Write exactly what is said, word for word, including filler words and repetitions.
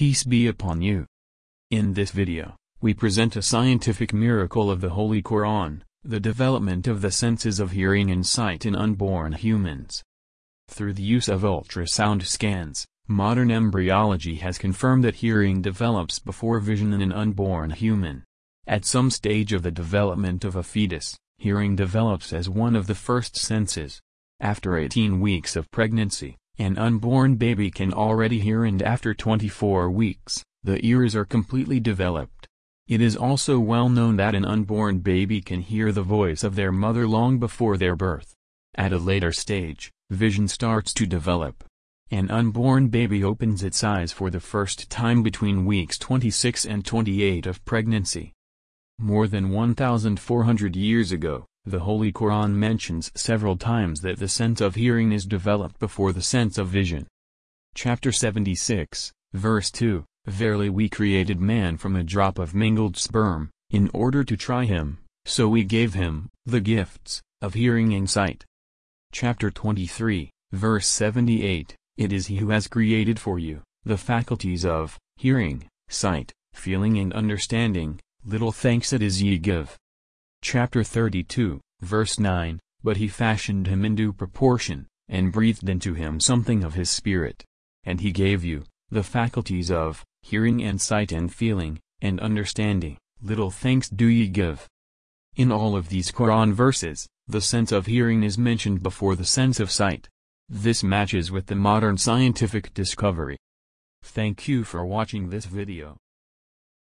Peace be upon you. In this video, we present a scientific miracle of the Holy Quran, the development of the senses of hearing and sight in unborn humans. Through the use of ultrasound scans, modern embryology has confirmed that hearing develops before vision in an unborn human. At some stage of the development of a fetus, hearing develops as one of the first senses. After eighteen weeks of pregnancy, an unborn baby can already hear, and after twenty-four weeks, the ears are completely developed. It is also well known that an unborn baby can hear the voice of their mother long before their birth. At a later stage, vision starts to develop. An unborn baby opens its eyes for the first time between weeks twenty-six and twenty-eight of pregnancy. More than one thousand four hundred years ago, the Holy Quran mentions several times that the sense of hearing is developed before the sense of vision. Chapter seventy-six, verse two, Verily we created man from a drop of mingled sperm, in order to try him, so we gave him the gifts of hearing and sight. Chapter twenty-three, verse seventy-eight, It is he who has created for you the faculties of hearing, sight, feeling and understanding, little thanks it is ye give. Chapter thirty-two, verse nine, But he fashioned him in due proportion, and breathed into him something of his spirit. And he gave you the faculties of hearing and sight and feeling, and understanding, little thanks do ye give. In all of these Quran verses, the sense of hearing is mentioned before the sense of sight. This matches with the modern scientific discovery. Thank you for watching this video.